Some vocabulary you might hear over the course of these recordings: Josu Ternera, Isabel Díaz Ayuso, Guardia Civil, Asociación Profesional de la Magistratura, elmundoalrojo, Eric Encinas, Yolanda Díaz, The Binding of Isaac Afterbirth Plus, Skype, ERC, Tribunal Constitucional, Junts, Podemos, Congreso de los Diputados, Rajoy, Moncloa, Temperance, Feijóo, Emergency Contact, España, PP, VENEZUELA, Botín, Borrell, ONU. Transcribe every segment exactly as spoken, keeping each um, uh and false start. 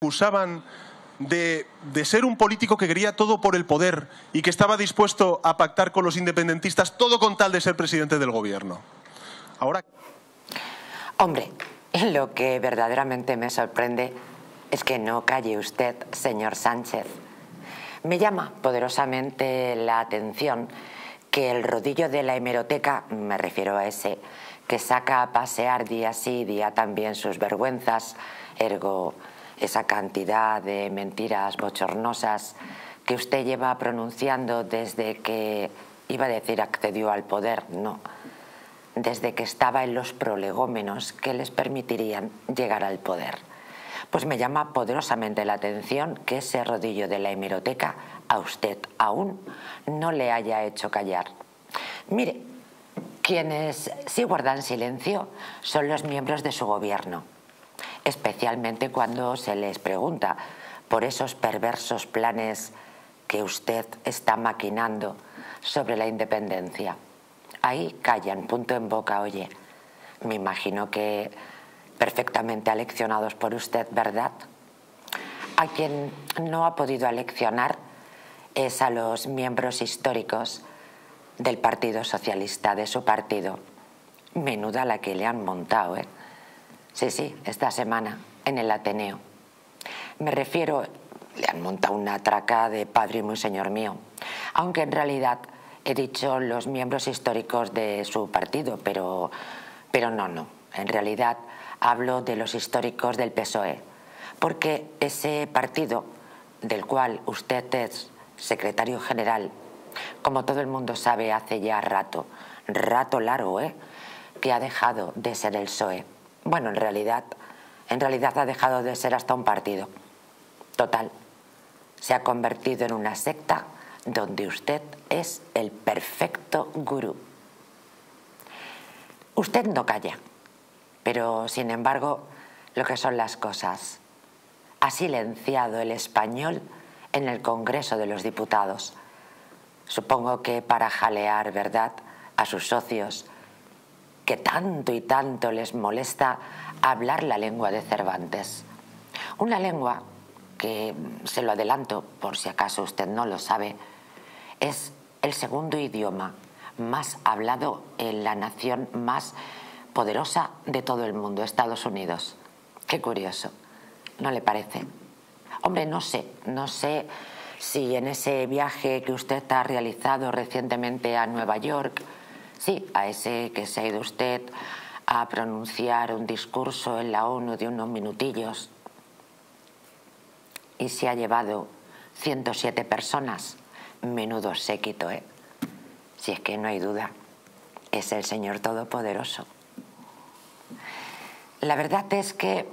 Acusaban de, de ser un político que quería todo por el poder y que estaba dispuesto a pactar con los independentistas todo con tal de ser presidente del gobierno. Ahora... Hombre, lo que verdaderamente me sorprende es que no calle usted, señor Sánchez. Me llama poderosamente la atención que el rodillo de la hemeroteca, me refiero a ese, que saca a pasear día sí, día también sus vergüenzas, ergo esa cantidad de mentiras bochornosas que usted lleva pronunciando desde que, iba a decir accedió al poder, no, desde que estaba en los prolegómenos que les permitirían llegar al poder. Pues me llama poderosamente la atención que ese rodillo de la hemeroteca a usted aún no le haya hecho callar. Mire, quienes sí guardan silencio son los miembros de su gobierno, especialmente cuando se les pregunta por esos perversos planes que usted está maquinando sobre la independencia. Ahí callan, punto en boca, oye. Me imagino que perfectamente aleccionados por usted, ¿verdad? A quien no ha podido aleccionar es a los miembros históricos del Partido Socialista, de su partido. Menuda la que le han montado, ¿eh? Sí, sí, esta semana, en el Ateneo. Me refiero, le han montado una traca de padre y muy señor mío. Aunque en realidad he dicho los miembros históricos de su partido, pero, pero no, no. En realidad hablo de los históricos del P S O E, porque ese partido del cual usted es secretario general, como todo el mundo sabe hace ya rato, rato largo, ¿eh?, que ha dejado de ser el P S O E. Bueno, en realidad, en realidad ha dejado de ser hasta un partido. Total, se ha convertido en una secta donde usted es el perfecto gurú. Usted no calla, pero sin embargo, lo que son las cosas. Ha silenciado el español en el Congreso de los Diputados. Supongo que para jalear, ¿verdad?, a sus socios, que tanto y tanto les molesta hablar la lengua de Cervantes. Una lengua que, se lo adelanto, por si acaso usted no lo sabe, es el segundo idioma más hablado en la nación más poderosa de todo el mundo, Estados Unidos. Qué curioso, ¿no le parece? Hombre, no sé, no sé si en ese viaje que usted ha realizado recientemente a Nueva York, sí, a ese que se ha ido usted a pronunciar un discurso en la ONU de unos minutillos y se ha llevado ciento siete personas, menudo séquito, ¿eh? Si es que no hay duda, es el Señor Todopoderoso. La verdad es que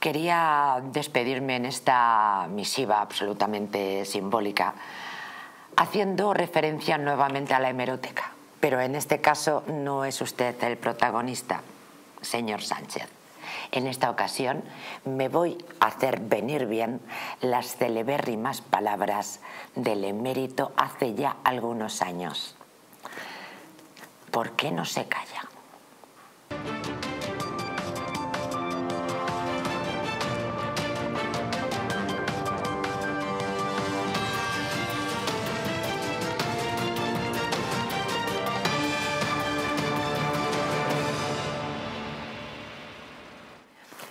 quería despedirme en esta misiva absolutamente simbólica, haciendo referencia nuevamente a la hemeroteca. Pero en este caso no es usted el protagonista, señor Sánchez. En esta ocasión me voy a hacer venir bien las celebérrimas palabras del emérito hace ya algunos años. ¿Por qué no se calla?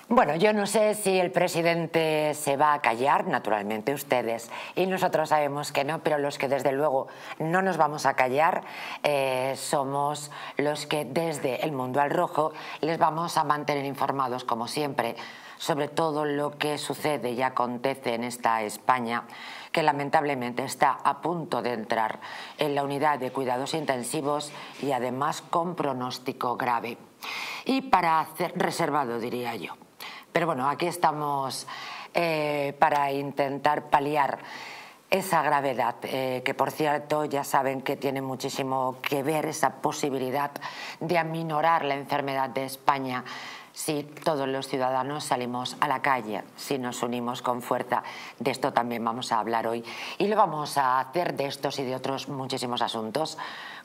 Bueno, yo no sé si el presidente se va a callar, naturalmente ustedes, y nosotros sabemos que no, pero los que desde luego no nos vamos a callar eh, somos los que desde el mundo al rojo les vamos a mantener informados, como siempre, sobre todo lo que sucede y acontece en esta España, que lamentablemente está a punto de entrar en la unidad de cuidados intensivos y además con pronóstico grave. Y para hacer reservado, diría yo. Pero bueno, aquí estamos eh, para intentar paliar esa gravedad, eh, que por cierto ya saben que tiene muchísimo que ver esa posibilidad de aminorar la enfermedad de España si todos los ciudadanos salimos a la calle, si nos unimos con fuerza. De esto también vamos a hablar hoy y lo vamos a hacer, de estos y de otros muchísimos asuntos,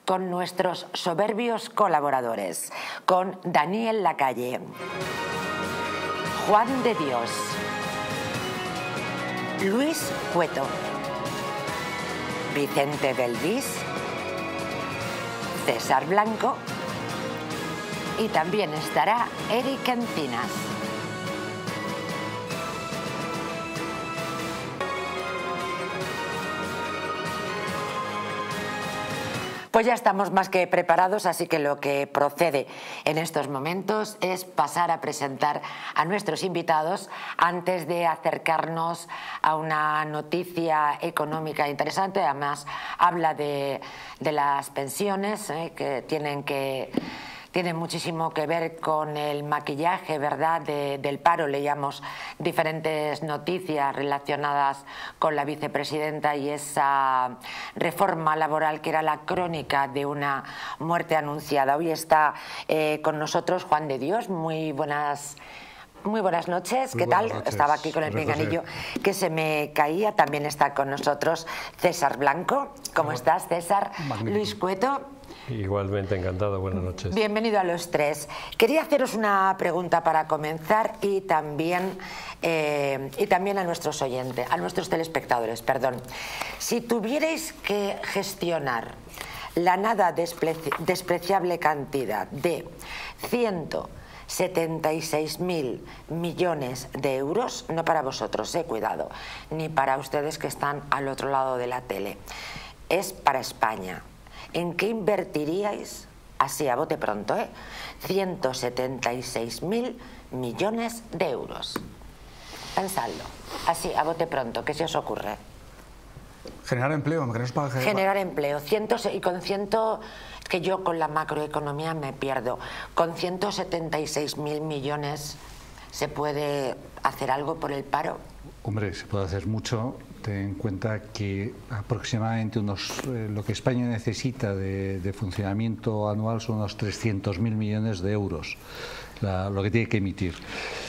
con nuestros soberbios colaboradores, con Daniel Lacalle, Juan de Dios, Luis Cueto, Vicente Belvis, César Blanco y también estará Eric Encinas. Pues ya estamos más que preparados, así que lo que procede en estos momentos es pasar a presentar a nuestros invitados antes de acercarnos a una noticia económica interesante. Además, habla de, de las pensiones, ¿eh? que tienen que... Tiene muchísimo que ver con el maquillaje, ¿verdad?, de, del paro. Leíamos diferentes noticias relacionadas con la vicepresidenta y esa reforma laboral que era la crónica de una muerte anunciada. Hoy está eh, con nosotros Juan de Dios. Muy buenas Muy buenas noches, ¿qué buenas tal? Noches. Estaba aquí con el pinganillo que se me caía. También está con nosotros César Blanco. ¿Cómo Hola. estás, César? Magnífico. Luis Cueto. Igualmente, encantado. Buenas noches. Bienvenido a los tres. Quería haceros una pregunta para comenzar y también, eh, y también a nuestros oyentes, a nuestros telespectadores, perdón. Si tuvierais que gestionar la nada despreci- despreciable cantidad de ciento setenta y seis mil millones de euros, no para vosotros, eh, cuidado, ni para ustedes que están al otro lado de la tele, es para España. ¿En qué invertiríais, así a bote pronto, eh, ciento setenta y seis mil millones de euros? Pensadlo, así a bote pronto, ¿qué se os ocurre? Generar empleo, ¿me crees para generar? Generar empleo, cientos y con ciento... que yo con la macroeconomía me pierdo. Con ciento setenta y seis mil millones se puede hacer algo por el paro. Hombre, se puede hacer mucho. Ten en cuenta que aproximadamente unos eh, lo que España necesita de, de funcionamiento anual son unos trescientos mil millones de euros, la, lo que tiene que emitir.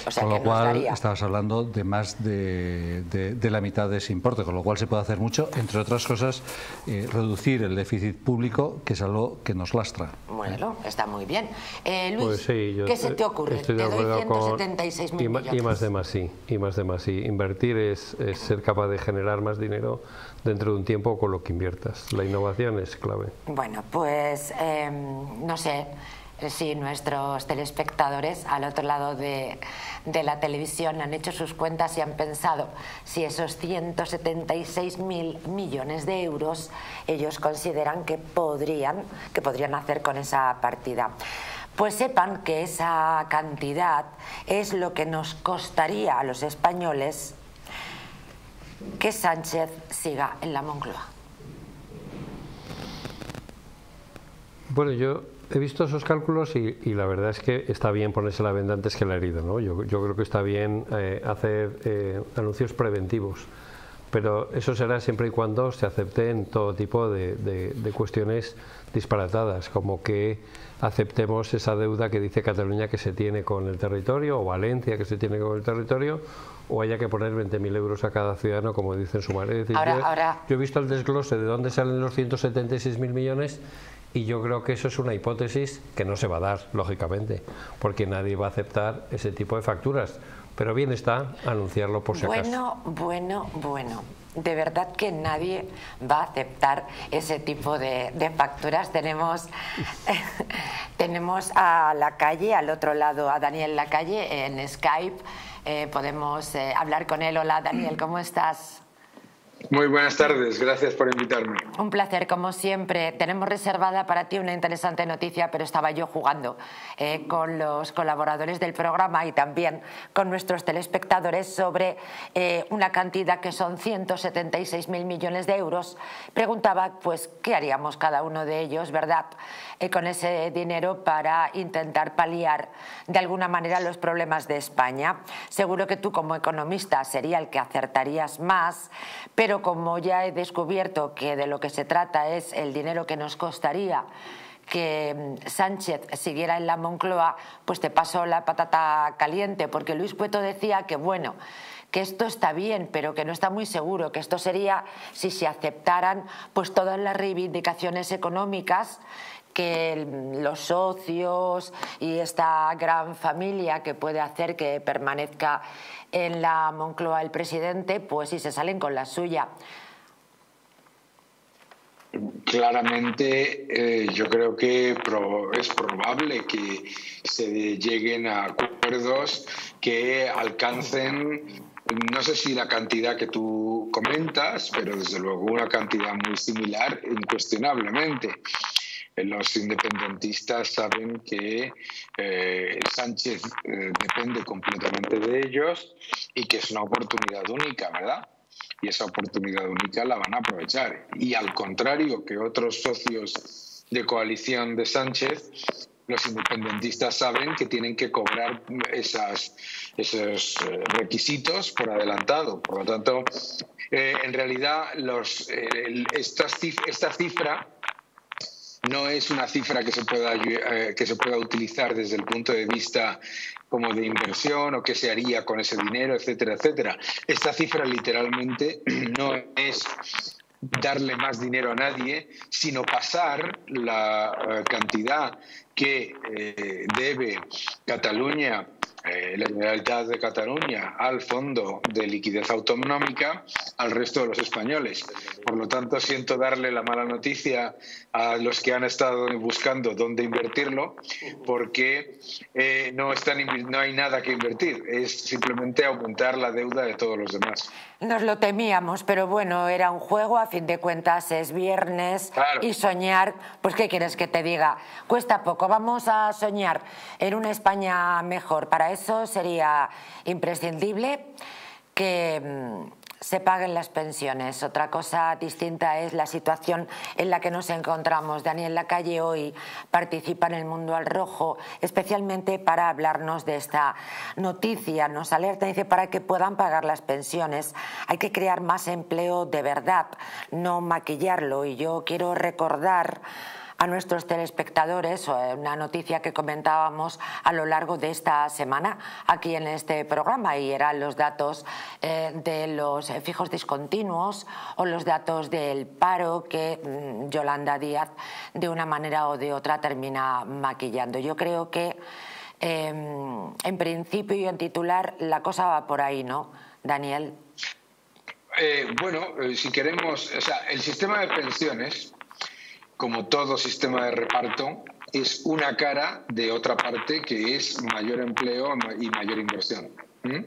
O sea, con lo cual estabas hablando de más de, de, de la mitad de ese importe, con lo cual se puede hacer mucho, entre otras cosas, eh, reducir el déficit público, que es algo que nos lastra. Bueno, ¿eh? Está muy bien. Eh, Luis, pues sí, yo ¿qué se te ocurre? Estoy de acuerdo te doy ciento setenta y seis mil millones. Y más de más, sí. Y más de más, sí. Invertir es, es ser capaz de generar más dinero dentro de un tiempo con lo que inviertas. La innovación es clave. Bueno, pues eh, no sé si nuestros telespectadores al otro lado de, de la televisión han hecho sus cuentas y han pensado si esos ciento setenta y seis mil millones de euros ellos consideran que podrían, que podrían hacer con esa partida. Pues sepan que esa cantidad es lo que nos costaría a los españoles que Sánchez siga en la Moncloa. Bueno, yo he visto esos cálculos y, y la verdad es que está bien ponerse la venda antes que la herida, ¿no? Yo, yo creo que está bien eh, hacer eh, anuncios preventivos, pero eso será siempre y cuando se acepten todo tipo de, de, de cuestiones disparatadas, como que aceptemos esa deuda que dice Cataluña que se tiene con el territorio, o Valencia que se tiene con el territorio, o haya que poner veinte mil euros a cada ciudadano, como dicen su madre. Es decir, ahora, yo, ahora... yo he visto el desglose de dónde salen los ciento setenta y seis mil millones y yo creo que eso es una hipótesis que no se va a dar, lógicamente, porque nadie va a aceptar ese tipo de facturas. Pero bien está anunciarlo por si acaso. Bueno, bueno, bueno. De verdad que nadie va a aceptar ese tipo de, de facturas. Tenemos, tenemos a Lacalle, al otro lado, a Daniel Lacalle en Skype. Eh, podemos eh, hablar con él. Hola, Daniel, ¿cómo estás? Muy buenas tardes, gracias por invitarme. Un placer, como siempre. Tenemos reservada para ti una interesante noticia, pero estaba yo jugando eh, con los colaboradores del programa y también con nuestros telespectadores sobre eh, una cantidad que son ciento setenta y seis mil millones de euros. Preguntaba, pues, ¿qué haríamos cada uno de ellos, verdad?, eh, con ese dinero para intentar paliar de alguna manera los problemas de España. Seguro que tú, como economista, sería el que acertarías más, pero Pero como ya he descubierto que de lo que se trata es el dinero que nos costaría que Sánchez siguiera en la Moncloa, pues te paso la patata caliente, porque Luis Cueto decía que bueno, que esto está bien, pero que no está muy seguro, que esto sería si se aceptaran pues todas las reivindicaciones económicas que los socios y esta gran familia que puede hacer que permanezca en la Moncloa el presidente, pues sí se salen con la suya. Claramente eh, yo creo que pro, es probable que se lleguen a acuerdos que alcancen, no sé si la cantidad que tú comentas, pero desde luego una cantidad muy similar, incuestionablemente. Los independentistas saben que eh, Sánchez eh, depende completamente de ellos y que es una oportunidad única, ¿verdad? Y esa oportunidad única la van a aprovechar. Y al contrario que otros socios de coalición de Sánchez, los independentistas saben que tienen que cobrar esas, esos requisitos por adelantado. Por lo tanto, eh, en realidad los, eh, esta, esta cifra no es una cifra que se pueda, eh, que se pueda utilizar desde el punto de vista como de inversión o qué se haría con ese dinero, etcétera, etcétera. Esta cifra literalmente no es darle más dinero a nadie, sino pasar la eh, cantidad que eh, debe Cataluña, eh, la Generalitat de Cataluña, al Fondo de Liquidez Autonómica al resto de los españoles. Por lo tanto, siento darle la mala noticia a los que han estado buscando dónde invertirlo, porque eh, no, están, no hay nada que invertir, es simplemente aumentar la deuda de todos los demás. Nos lo temíamos, pero bueno, era un juego, a fin de cuentas es viernes, claro. Y soñar, pues ¿qué quieres que te diga? Cuesta poco. Vamos a soñar en una España mejor. Para eso sería imprescindible que se paguen las pensiones. Otra cosa distinta es la situación en la que nos encontramos. Daniel Lacalle hoy participa en El Mundo al Rojo, especialmente para hablarnos de esta noticia. Nos alerta, dice, para que puedan pagar las pensiones hay que crear más empleo de verdad, no maquillarlo. Y yo quiero recordar a nuestros telespectadores una noticia que comentábamos a lo largo de esta semana aquí en este programa, y eran los datos eh, de los fijos discontinuos o los datos del paro que mmm, Yolanda Díaz de una manera o de otra termina maquillando. Yo creo que eh, en principio y en titular la cosa va por ahí, ¿no, Daniel? Eh, bueno, eh, si queremos, o sea, el sistema de pensiones, como todo sistema de reparto, es una cara de otra parte, que es mayor empleo y mayor inversión. ¿Mm?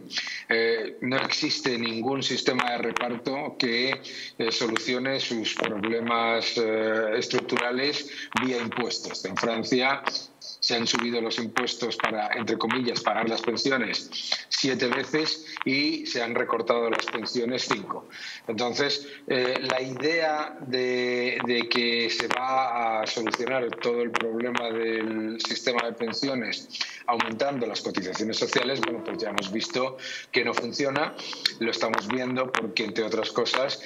Eh, no existe ningún sistema de reparto que eh, solucione sus problemas eh, estructurales vía impuestos. En Francia se han subido los impuestos para, entre comillas, pagar las pensiones siete veces y se han recortado las pensiones cinco. Entonces, eh, la idea de, de que se va a solucionar todo el problema del sistema de pensiones aumentando las cotizaciones sociales, bueno, pues ya hemos visto que no funciona. Lo estamos viendo porque, entre otras cosas,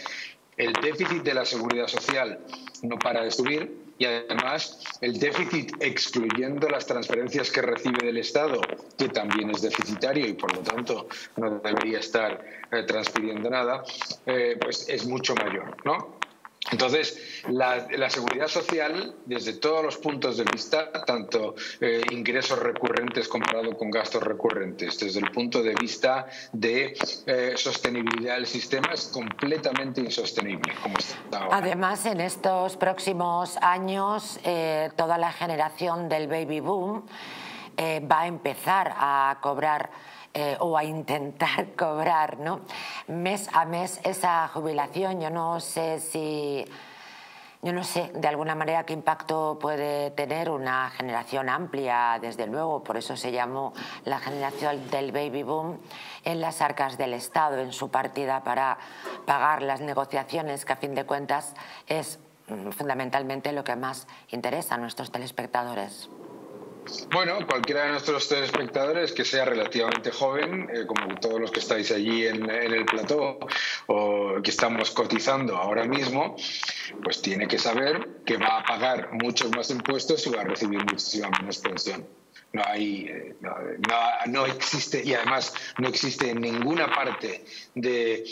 el déficit de la seguridad social no para de subir. Y además, el déficit, excluyendo las transferencias que recibe del Estado, que también es deficitario y por lo tanto no debería estar eh, transfiriendo nada, eh, pues es mucho mayor, ¿no? Entonces, la, la seguridad social, desde todos los puntos de vista, tanto eh, ingresos recurrentes comparado con gastos recurrentes, desde el punto de vista de eh, sostenibilidad del sistema, es completamente insostenible, como está ahora. Además, en estos próximos años, eh, toda la generación del baby boom eh, va a empezar a cobrar Eh, o a intentar cobrar, ¿no?, mes a mes esa jubilación. Yo no sé si, yo no sé de alguna manera qué impacto puede tener una generación amplia, desde luego, por eso se llamó la generación del baby boom, en las arcas del Estado, en su partida para pagar las negociaciones, que a fin de cuentas es mm, fundamentalmente lo que más interesa a nuestros telespectadores. Bueno, cualquiera de nuestros telespectadores que sea relativamente joven, eh, como todos los que estáis allí en, en el plató o que estamos cotizando ahora mismo, pues tiene que saber que va a pagar muchos más impuestos y va a recibir muchísima menos pensión. No hay, no, no, no existe, y además no existe en ninguna parte de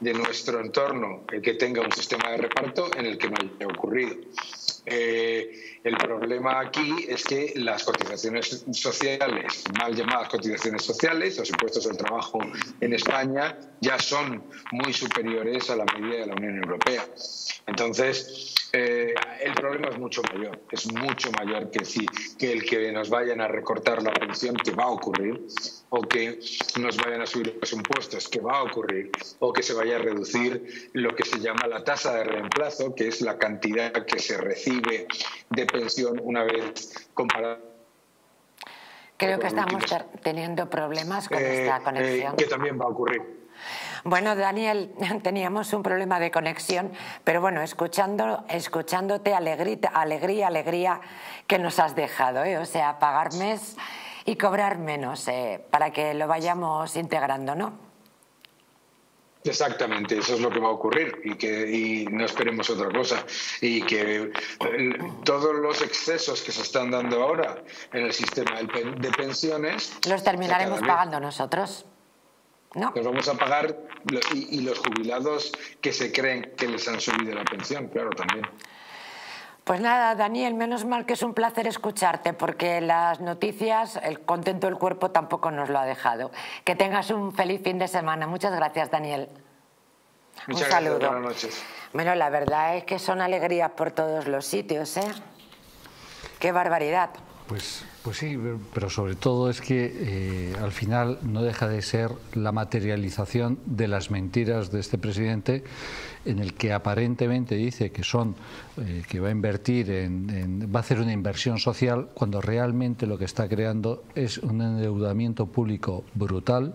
de nuestro entorno el que tenga un sistema de reparto en el que no haya ocurrido. Eh, el problema aquí es que las cotizaciones sociales, mal llamadas cotizaciones sociales, los impuestos al trabajo en España, ya son muy superiores a la media de la Unión Europea. Entonces, eh, el problema es mucho mayor, es mucho mayor que, si, que el que nos vayan a recortar la pensión, que va a ocurrir, o que nos vayan a subir los impuestos, que va a ocurrir, o que se vaya a reducir lo que se llama la tasa de reemplazo, que es la cantidad que se recibe de pensión una vez comparada. Creo que estamos teniendo problemas con eh, esta conexión. Eh, que también va a ocurrir. Bueno, Daniel, teníamos un problema de conexión, pero bueno, escuchando, escuchándote, alegrita, alegría, alegría que nos has dejado, ¿eh? O sea, pagar mes y cobrar menos, eh, para que lo vayamos integrando, ¿no? Exactamente, eso es lo que va a ocurrir y que y no esperemos otra cosa, y que el, todos los excesos que se están dando ahora en el sistema de pensiones los terminaremos pagando nosotros, ¿no? Los vamos a pagar y, y los jubilados que se creen que les han subido la pensión, claro, también. Pues nada, Daniel, menos mal que es un placer escucharte, porque las noticias, el contento del cuerpo tampoco nos lo ha dejado. Que tengas un feliz fin de semana. Muchas gracias, Daniel. Muchas un saludo. Gracias, buenas noches. Bueno, la verdad es que son alegrías por todos los sitios, ¿eh? Qué barbaridad. Pues, pues sí, pero sobre todo es que eh, al final no deja de ser la materialización de las mentiras de este presidente, en el que aparentemente dice que son eh, que va a invertir en, en, va a hacer una inversión social, cuando realmente lo que está creando es un endeudamiento público brutal,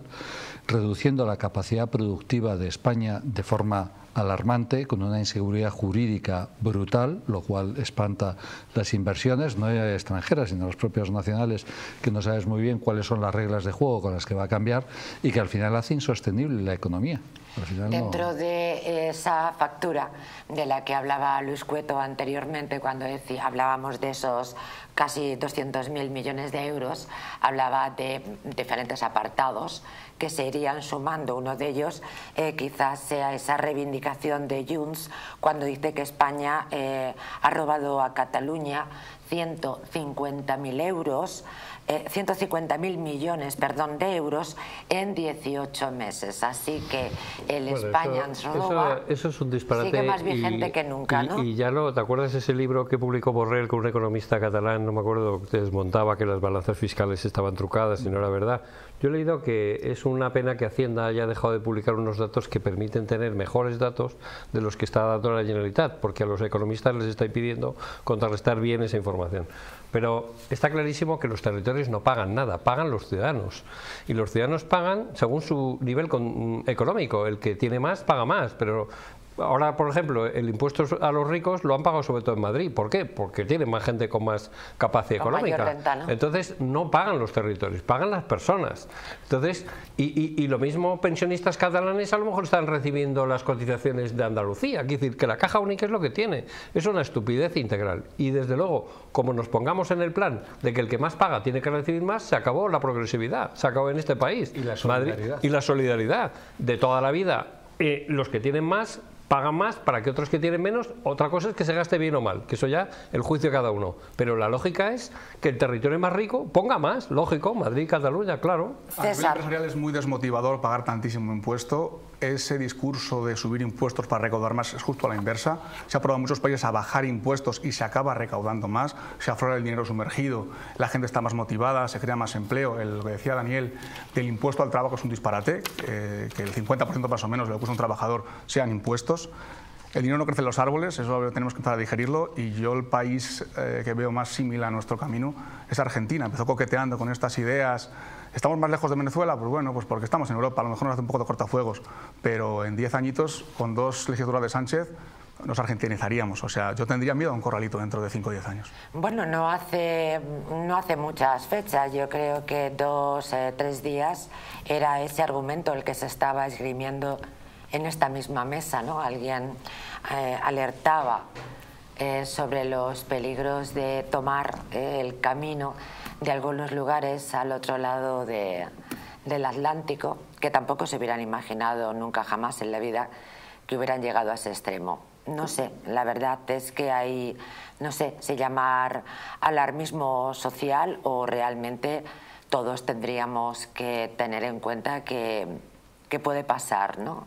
reduciendo la capacidad productiva de España de forma alarmante, con una inseguridad jurídica brutal, lo cual espanta las inversiones, no extranjeras, sino las propias nacionales, que no sabes muy bien cuáles son las reglas de juego con las que va a cambiar, y que al final hace insostenible la economía. Al final Dentro no... de esa factura de la que hablaba Luis Cueto anteriormente, cuando decía, hablábamos de esos casi doscientos mil millones de euros, hablaba de diferentes apartados que se irían sumando. Uno de ellos eh, quizás sea esa reivindicación de Junts cuando dice que España eh, ha robado a Cataluña ciento cincuenta mil euros, eh, ciento cincuenta mil millones, perdón, de euros en dieciocho meses. Así que el bueno, España eso, nos roba, eso, eso es un disparate, sigue más vigente y, que nunca, y, ¿no? Y ya no, ¿te acuerdas ese libro que publicó Borrell, que un economista catalán, no me acuerdo, desmontaba que las balanzas fiscales estaban trucadas y no era verdad? Yo he leído que es una pena que Hacienda haya dejado de publicar unos datos que permiten tener mejores datos de los que está dando la Generalitat, porque a los economistas les está impidiendo contrarrestar bien esa información. Pero está clarísimo que los territorios no pagan nada, pagan los ciudadanos. Y los ciudadanos pagan según su nivel con, económico, el que tiene más paga más, pero... Ahora, por ejemplo, el impuesto a los ricos lo han pagado sobre todo en Madrid. ¿Por qué? Porque tienen más gente con más capacidad con económica. Mayor renta, ¿no? Entonces, no pagan los territorios, pagan las personas. Entonces, y, y, y lo mismo, pensionistas catalanes a lo mejor están recibiendo las cotizaciones de Andalucía. Quiere decir que la caja única es lo que tiene. Es una estupidez integral. Y desde luego, como nos pongamos en el plan de que el que más paga tiene que recibir más, se acabó la progresividad, se acabó en este país. Y la solidaridad. Madrid, y la solidaridad de toda la vida. Eh, los que tienen más pagan más para que otros que tienen menos. Otra cosa es que se gaste bien o mal, que eso ya el juicio de cada uno, pero la lógica es que el territorio más rico ponga más, lógico, Madrid, Cataluña, claro. César. A nivel empresarial es muy desmotivador pagar tantísimo impuesto. Ese discurso de subir impuestos para recaudar más es justo a la inversa. Se ha probado en muchos países a bajar impuestos y se acaba recaudando más, se aflora el dinero sumergido, la gente está más motivada, se crea más empleo. El, lo que decía Daniel del impuesto al trabajo es un disparate, eh, que el cincuenta por ciento más o menos de lo que es un trabajador sean impuestos. El dinero no crece en los árboles, eso tenemos que empezar a digerirlo, y yo el país eh, que veo más similar a nuestro camino es Argentina. Empezó coqueteando con estas ideas. ¿Estamos más lejos de Venezuela? Pues bueno, pues porque estamos en Europa, a lo mejor nos hace un poco de cortafuegos, pero en diez añitos, con dos legislaturas de Sánchez, nos argentinizaríamos. O sea, yo tendría miedo a un corralito dentro de cinco o diez años. Bueno, no hace, no hace muchas fechas, yo creo que dos, eh, tres días, era ese argumento el que se estaba esgrimiendo en esta misma mesa, ¿no? Alguien eh, alertaba eh, sobre los peligros de tomar eh, el camino de algunos lugares al otro lado de, del Atlántico, que tampoco se hubieran imaginado nunca jamás en la vida que hubieran llegado a ese extremo. No sé, la verdad es que hay, no sé si llamar alarmismo social o realmente todos tendríamos que tener en cuenta que, que puede pasar, ¿no?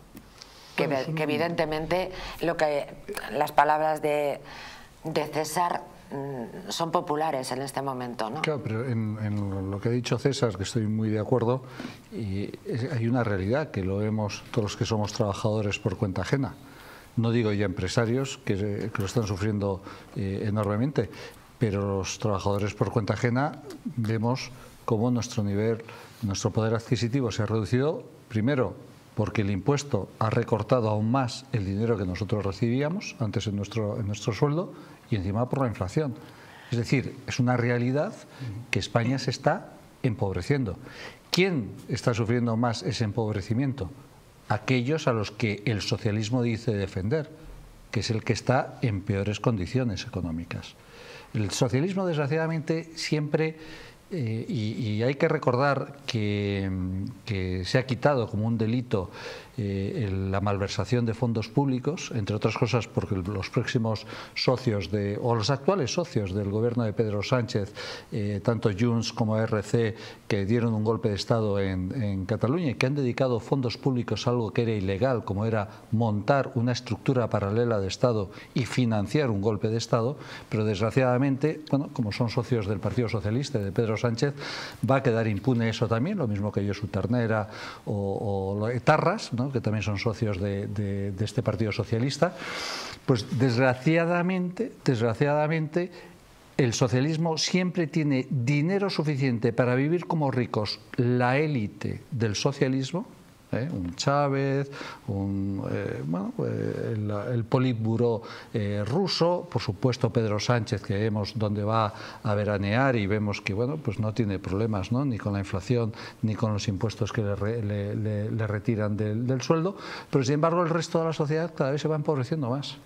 Que, que evidentemente lo que las palabras de, de César son populares en este momento, ¿no? Claro, pero en, en lo que ha dicho César, que estoy muy de acuerdo, y hay una realidad que lo vemos todos los que somos trabajadores por cuenta ajena. No digo ya empresarios, que, que lo están sufriendo eh, enormemente, pero los trabajadores por cuenta ajena vemos cómo nuestro nivel, nuestro poder adquisitivo se ha reducido, primero, porque el impuesto ha recortado aún más el dinero que nosotros recibíamos antes en nuestro, en nuestro sueldo, y encima por la inflación. Es decir, es una realidad que España se está empobreciendo. ¿Quién está sufriendo más ese empobrecimiento? Aquellos a los que el socialismo dice defender, que es el que está en peores condiciones económicas. El socialismo, desgraciadamente, siempre, eh, y, y hay que recordar que, que se ha quitado como un delito eh, la malversación de fondos públicos, entre otras cosas porque los próximos socios, de, o los actuales socios del gobierno de Pedro Sánchez, eh, tanto Junts como E R C, que dieron un golpe de Estado en, en Cataluña y que han dedicado fondos públicos a algo que era ilegal, como era montar una estructura paralela de Estado y financiar un golpe de Estado, pero desgraciadamente, bueno, como son socios del Partido Socialista de Pedro Sánchez, va a quedar impune eso también, lo mismo que Josu Ternera o, o Tarras, ¿no?, que también son socios de, de, de este Partido Socialista. Pues desgraciadamente, desgraciadamente el socialismo siempre tiene dinero suficiente para vivir como ricos la élite del socialismo, ¿eh? Un Chávez, un, eh, bueno, eh, el, el Politburó eh, ruso, por supuesto Pedro Sánchez, que vemos dónde va a veranear y vemos que, bueno, pues no tiene problemas, ¿no?, ni con la inflación ni con los impuestos que le, le, le, le retiran del, del sueldo, pero sin embargo el resto de la sociedad cada vez se va empobreciendo más.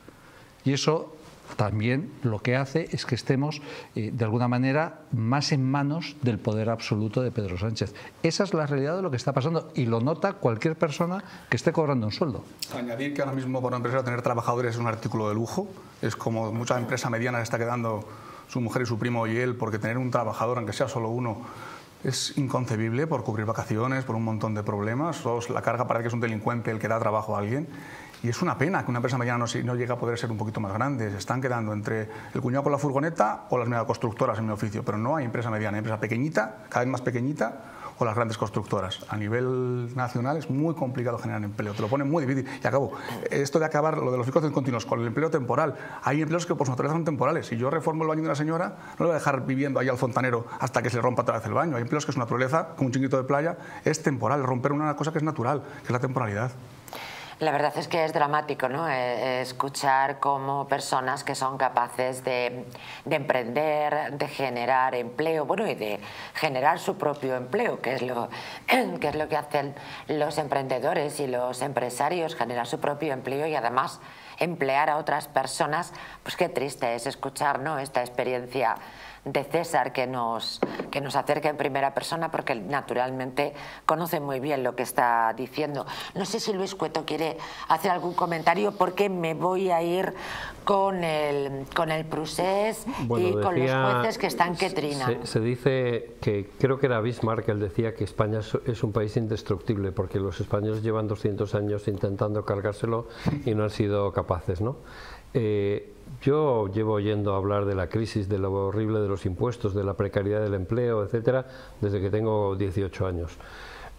Y eso también lo que hace es que estemos eh, de alguna manera más en manos del poder absoluto de Pedro Sánchez. Esa es la realidad de lo que está pasando y lo nota cualquier persona que esté cobrando un sueldo. Añadir que ahora mismo para una empresa tener trabajadores es un artículo de lujo, es como muchas empresas medianas está quedando su mujer y su primo y él, porque tener un trabajador, aunque sea solo uno, es inconcebible por cubrir vacaciones, por un montón de problemas. Todos, la carga parece que es un delincuente el que da trabajo a alguien. Y es una pena que una empresa mediana no, no llegue a poder ser un poquito más grande. Se están quedando entre el cuñado con la furgoneta o las megaconstructoras en mi oficio. Pero no hay empresa mediana, hay empresa pequeñita, cada vez más pequeñita, o las grandes constructoras. A nivel nacional es muy complicado generar empleo, te lo ponen muy difícil. Y acabo, esto de acabar lo de los fijos continuos con el empleo temporal. Hay empleos que por su naturaleza son temporales. Si yo reformo el baño de una señora, no le voy a dejar viviendo ahí al fontanero hasta que se le rompa otra vez el baño. Hay empleos que su naturaleza, como un chiquito de playa, es temporal. Romper una cosa que es natural, que es la temporalidad. La verdad es que es dramático, ¿no?, escuchar cómo personas que son capaces de, de emprender, de generar empleo, bueno, y de generar su propio empleo, que es lo que, es lo que hacen los emprendedores y los empresarios, generar su propio empleo y además emplear a otras personas. Pues qué triste es escuchar, ¿no?, esta experiencia de César, que nos, que nos acerca en primera persona, porque naturalmente conoce muy bien lo que está diciendo. No sé si Luis Cueto quiere hacer algún comentario, porque me voy a ir con el, con el procés, bueno, y decía, con los jueces que están que trinan. Se, se dice que, creo que era Bismarck, él decía que España es un país indestructible, porque los españoles llevan doscientos años intentando cargárselo y no han sido capaces, ¿no? Eh, yo llevo oyendo hablar de la crisis, de lo horrible de los impuestos, de la precariedad del empleo, etcétera, desde que tengo dieciocho años.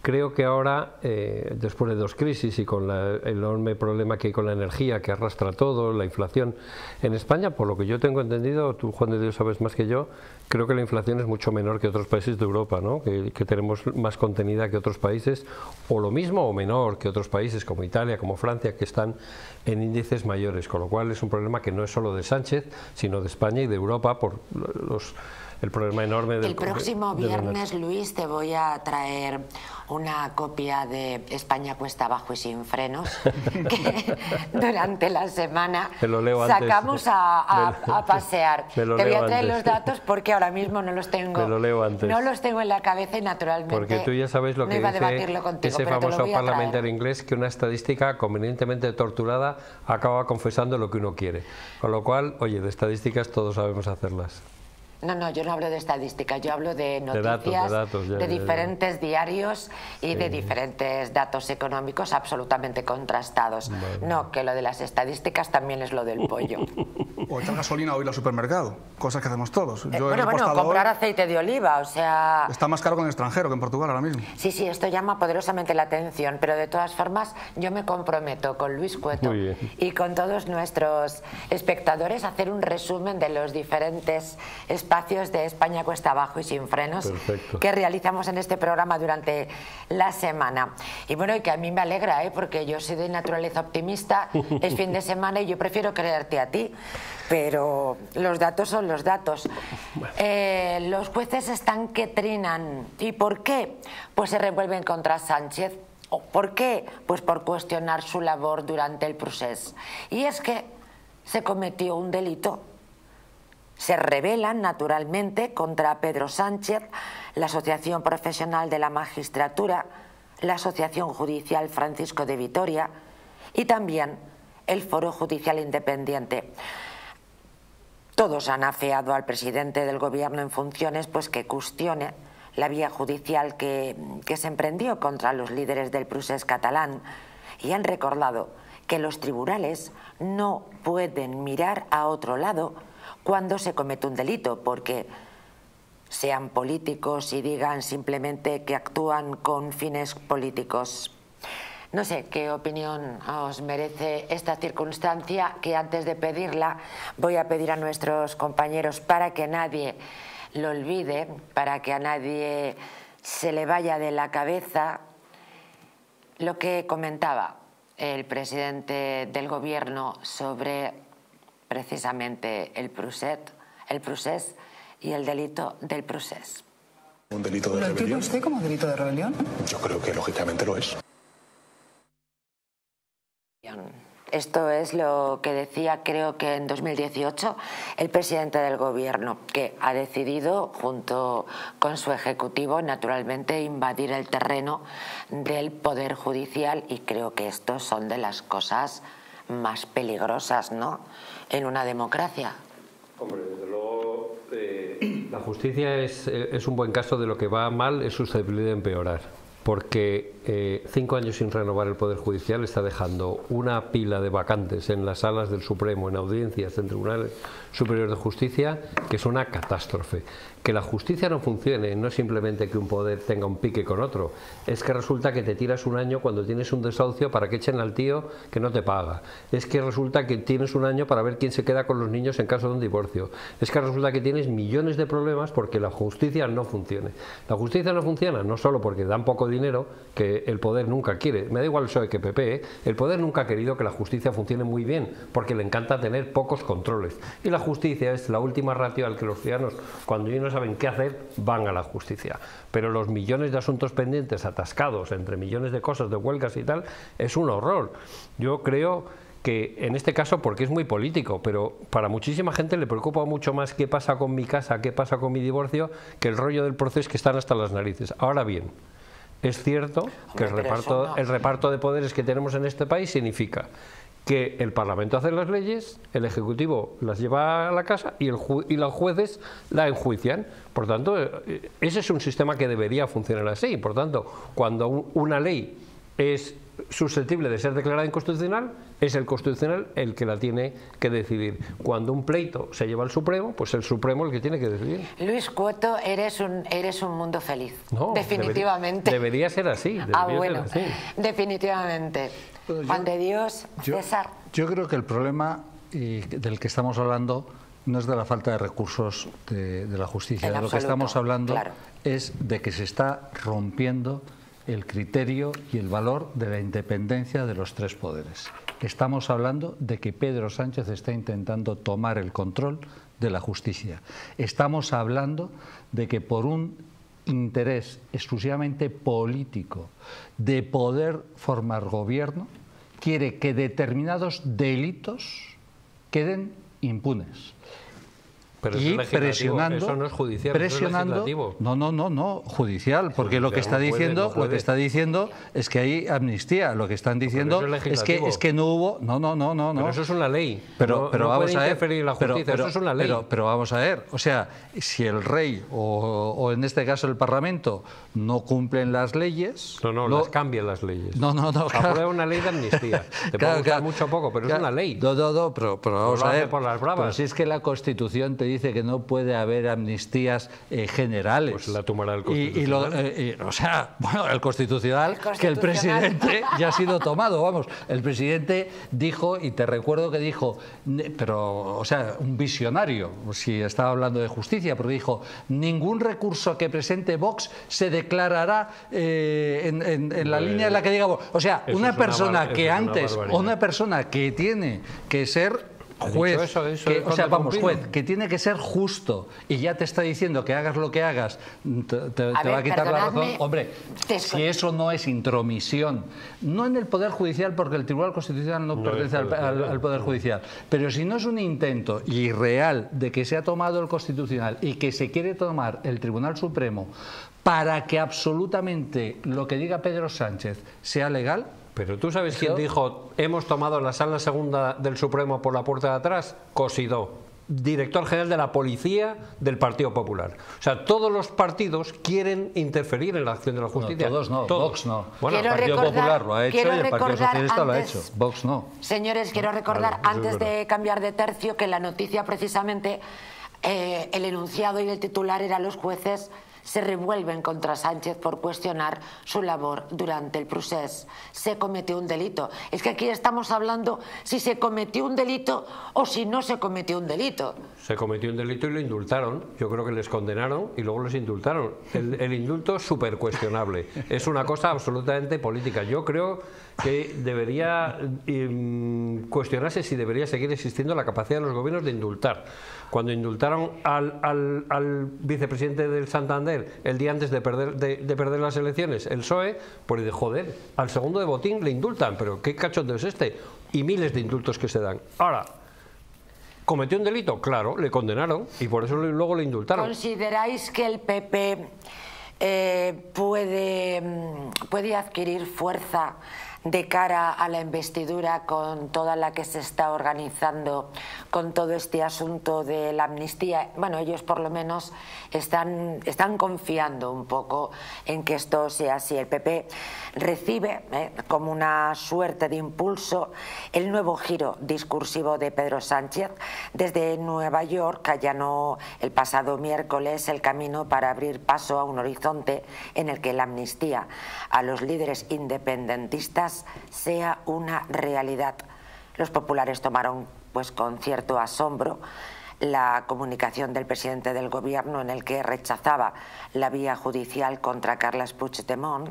Creo que ahora, eh, después de dos crisis y con la, el enorme problema que hay con la energía, que arrastra todo, la inflación, en España, por lo que yo tengo entendido, tú, Juan de Dios, sabes más que yo, creo que la inflación es mucho menor que otros países de Europa, ¿no?, que, que tenemos más contenida que otros países, o lo mismo o menor que otros países como Italia, como Francia, que están en índices mayores, con lo cual es un problema que no es solo de Sánchez, sino de España y de Europa, por los el problema enorme del... El próximo viernes, Luis, te voy a traer una copia de España cuesta abajo y sin frenos, que durante la semana sacamos a, a, a pasear. Te voy a traer los datos porque ahora mismo no los tengo. Lo leo antes. No los tengo en la cabeza y naturalmente... Porque tú ya sabes lo que no dice contigo, ese famoso parlamentario inglés, que una estadística convenientemente torturada acaba confesando lo que uno quiere. Con lo cual, oye, de estadísticas todos sabemos hacerlas. No, no, yo no hablo de estadísticas, yo hablo de noticias, de, datos, de, datos, ya, de ya, ya. diferentes diarios y sí. de diferentes datos económicos absolutamente contrastados. Vale. No, que lo de las estadísticas también es lo del pollo. O echar gasolina o ir al supermercado, cosas que hacemos todos. Yo eh, bueno, bueno, comprar hoy, aceite de oliva, o sea... Está más caro que en el extranjero, que en Portugal ahora mismo. Sí, sí, esto llama poderosamente la atención, pero de todas formas yo me comprometo con Luis Cueto y con todos nuestros espectadores a hacer un resumen de los diferentes espacios de España cuesta abajo y sin frenos. Perfecto. Que realizamos en este programa durante la semana. Y bueno, y que a mí me alegra, ¿eh? Porque yo soy de naturaleza optimista, es fin de semana y yo prefiero creerte a ti, pero los datos son los datos. Eh, los jueces están que trinan. ¿Y por qué? Pues se revuelven contra Sánchez. ¿Por qué? Pues por cuestionar su labor durante el proceso. Y es que se cometió un delito. Se rebelan, naturalmente, contra Pedro Sánchez, la Asociación Profesional de la Magistratura, la Asociación Judicial Francisco de Vitoria y también el Foro Judicial Independiente. Todos han afeado al presidente del Gobierno en funciones, pues que cuestione la vía judicial que, que se emprendió contra los líderes del procés catalán, y han recordado que los tribunales no pueden mirar a otro lado cuando se comete un delito, porque sean políticos y digan simplemente que actúan con fines políticos. No sé qué opinión os merece esta circunstancia, que antes de pedirla voy a pedir a nuestros compañeros para que nadie lo olvide, para que a nadie se le vaya de la cabeza lo que comentaba el presidente del Gobierno sobre... precisamente el procés, el procés y el delito del procés. ¿Un delito de rebelión? ¿Lo entiende usted como delito de rebelión? Yo creo que lógicamente lo es. Esto es lo que decía, creo que en dos mil dieciocho, el presidente del Gobierno, que ha decidido, junto con su ejecutivo, naturalmente, invadir el terreno del Poder Judicial, y creo que estos son de las cosas más peligrosas, ¿no?, en una democracia. Hombre, desde luego, eh, la justicia es, es un buen caso de lo que va mal, es susceptible de empeorar, porque eh, cinco años sin renovar el Poder Judicial está dejando una pila de vacantes en las salas del Supremo, en audiencias, en Tribunal Superior de Justicia, que es una catástrofe. Que la justicia no funcione no es simplemente que un poder tenga un pique con otro, es que resulta que te tiras un año cuando tienes un desahucio para que echen al tío que no te paga, es que resulta que tienes un año para ver quién se queda con los niños en caso de un divorcio, es que resulta que tienes millones de problemas porque la justicia no funcione. La justicia no funciona no solo porque dan poco dinero, que el poder nunca quiere, me da igual el P S O E que P P, ¿eh? El poder nunca ha querido que la justicia funcione muy bien porque le encanta tener pocos controles, y la justicia es la última ratio al que los ciudadanos, cuando yo no saben qué hacer, van a la justicia. Pero los millones de asuntos pendientes, atascados entre millones de cosas, de huelgas y tal, es un horror. Yo creo que en este caso, porque es muy político, pero para muchísima gente le preocupa mucho más qué pasa con mi casa, qué pasa con mi divorcio, que el rollo del proceso, que están hasta las narices. Ahora bien, es cierto que el reparto, no. el reparto de poderes que tenemos en este país significa que el Parlamento hace las leyes, el Ejecutivo las lleva a la casa y, el ju y los jueces la enjuician. Por tanto, ese es un sistema que debería funcionar así. Por tanto, cuando un, una ley es susceptible de ser declarada inconstitucional, es el Constitucional el que la tiene que decidir. Cuando un pleito se lleva al Supremo, pues el Supremo el que tiene que decidir. Luis Cueto, eres un, eres un mundo feliz. No, definitivamente. Debería, debería ser así. Debería ah, bueno, ser así. Definitivamente. Yo, Juan de Dios, yo, César. Yo creo que el problema y del que estamos hablando no es de la falta de recursos de, de la justicia. De lo que estamos hablando, claro, es de que se está rompiendo el criterio y el valor de la independencia de los tres poderes. Estamos hablando de que Pedro Sánchez está intentando tomar el control de la justicia. Estamos hablando de que por un interés exclusivamente político de poder formar gobierno, quiere que determinados delitos queden impunes. Pero y eso presionando, eso no es judicial, presionando, eso es no, no, no, no, judicial, porque lo que está diciendo, lo que está diciendo es que hay amnistía, lo que están diciendo es, es que es que no hubo, no, no, no, no, pero eso es una ley, pero, no, pero no vamos a ver, la justicia, pero, pero, eso es una ley. Pero, pero vamos a ver, o sea, si el rey o, o en este caso el Parlamento no cumplen las leyes, no, no, lo, las cambian las leyes, no, no, no, aprueba claro. una ley de amnistía, te claro, puede gustar claro, mucho o poco, pero claro, es una ley, no, no, no, pero, pero vamos a ver, por las bravas. Pero si es que la Constitución te dice dice que no puede haber amnistías eh, generales. Pues la tomará el Constitucional. Y, y lo, eh, y, o sea, bueno, el Constitucional, el Constitucional, que el presidente ya ha sido tomado, vamos. El presidente dijo, y te recuerdo que dijo, pero, o sea, un visionario, si estaba hablando de justicia, pero dijo, ningún recurso que presente Vox se declarará eh, en, en, en la eh, línea en la que diga Vox. O sea, una persona que antes, una, una persona que tiene que ser juez, eso, eso que, o sea, vamos, juez, que tiene que ser justo y ya te está diciendo que hagas lo que hagas, te, te, te ver, va a quitar la razón. Hombre, si eso no es intromisión, no en el Poder Judicial, porque el Tribunal Constitucional no, no pertenece al, al, al Poder Judicial, pero si no es un intento irreal de que se ha tomado el Constitucional y que se quiere tomar el Tribunal Supremo para que absolutamente lo que diga Pedro Sánchez sea legal. Pero tú sabes quién dijo, hemos tomado la sala segunda del Supremo por la puerta de atrás, Cosidó, director general de la policía del Partido Popular. O sea, todos los partidos quieren interferir en la acción de la justicia. No, todos no, todos. Vox no. Bueno, quiero el Partido recordar, Popular lo ha hecho y el Partido Socialista antes, lo ha hecho. Vox no. Señores, quiero recordar, vale, antes de cambiar de tercio, que la noticia precisamente, eh, el enunciado y el titular era los jueces se revuelven contra Sánchez por cuestionar su labor durante el procés. Se cometió un delito. Es que aquí estamos hablando si se cometió un delito o si no se cometió un delito. Se cometió un delito y lo indultaron. Yo creo que les condenaron y luego les indultaron. El, el indulto es súper cuestionable. Es una cosa absolutamente política. Yo creo que debería eh, cuestionarse si debería seguir existiendo la capacidad de los gobiernos de indultar. Cuando indultaron al, al, al vicepresidente del Santander el día antes de perder, de, de perder las elecciones, el P S O E, pues de joder, al segundo de botín le indultan, pero qué cachondeo es este, y miles de indultos que se dan. Ahora, ¿cometió un delito? Claro, le condenaron y por eso luego le indultaron. ¿Consideráis que el P P eh, puede, puede adquirir fuerza de cara a la investidura con toda la que se está organizando con todo este asunto de la amnistía? Bueno, ellos por lo menos están, están confiando un poco en que esto sea así. El P P recibe eh, como una suerte de impulso el nuevo giro discursivo de Pedro Sánchez. Desde Nueva York allanó el pasado miércoles el camino para abrir paso a un horizonte en el que la amnistía a los líderes independentistas sea una realidad. Los populares tomaron pues con cierto asombro la comunicación del presidente del gobierno en el que rechazaba la vía judicial contra Carles Puigdemont,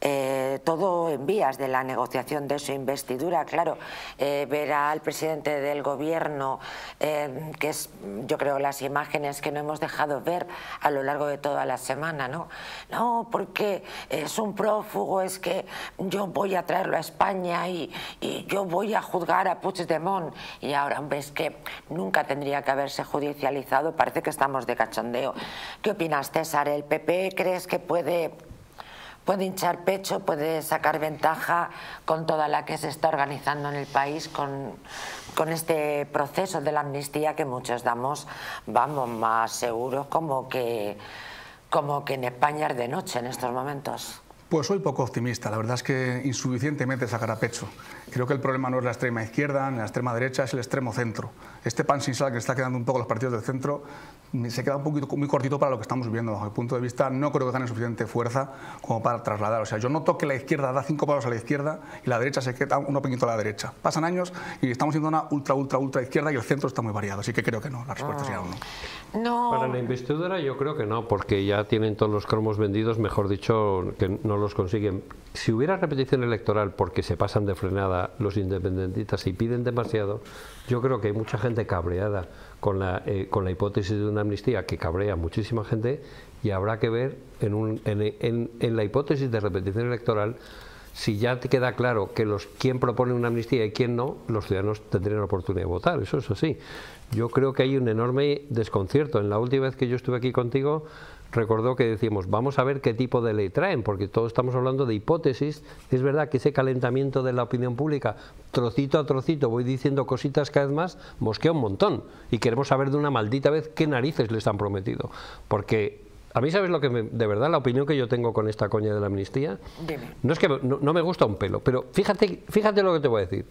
eh, todo en vías de la negociación de su investidura. Claro, eh, verá al presidente del gobierno, eh, que es yo creo las imágenes que no hemos dejado ver a lo largo de toda la semana, ¿no? No, porque es un prófugo, es que yo voy a traerlo a España y, y yo voy a juzgar a Puigdemont. Y ahora, hombre, es que nunca tendría que haber haberse judicializado, parece que estamos de cachondeo. ¿Qué opinas, César? ¿El P P crees que puede, puede hinchar pecho, puede sacar ventaja con toda la que se está organizando en el país con, con este proceso de la amnistía que muchos damos, vamos, más seguros como que, como que en España es de noche en estos momentos? Pues soy poco optimista, la verdad es que insuficientemente sacará pecho. Creo que el problema no es la extrema izquierda, ni la extrema derecha, es el extremo centro. Este pan sin sal que está quedando un poco los partidos del centro se queda un poquito muy cortito para lo que estamos viviendo. Bajo mi punto de vista, no creo que gane suficiente fuerza como para trasladar. O sea, yo noto que la izquierda da cinco palos a la izquierda y la derecha se queda un poquito a la derecha. Pasan años y estamos siendo una ultra, ultra, ultra izquierda y el centro está muy variado. Así que creo que no, la respuesta sería uno. No. Para la investidura yo creo que no, porque ya tienen todos los cromos vendidos, mejor dicho, que no los consiguen. si hubiera repetición electoral porque se pasan de frenada los independentistas y piden demasiado, yo creo que hay mucha gente cabreada con la, eh, con la hipótesis de una amnistía, que cabrea a muchísima gente, y habrá que ver en, un, en, en, en la hipótesis de repetición electoral. Si ya te queda claro que los quién propone una amnistía y quién no, los ciudadanos tendrían la oportunidad de votar, eso es así. Yo creo que hay un enorme desconcierto. En la última vez que yo estuve aquí contigo, recordó que decíamos, vamos a ver qué tipo de ley traen, porque todos estamos hablando de hipótesis. Es verdad que ese calentamiento de la opinión pública, trocito a trocito, voy diciendo cositas cada vez más, mosquea un montón. Y queremos saber de una maldita vez qué narices les han prometido, porque... A mí, ¿sabes lo que me, de verdad, la opinión que yo tengo con esta coña de la amnistía? Dime. No es que no, no me gusta un pelo, pero fíjate, fíjate lo que te voy a decir.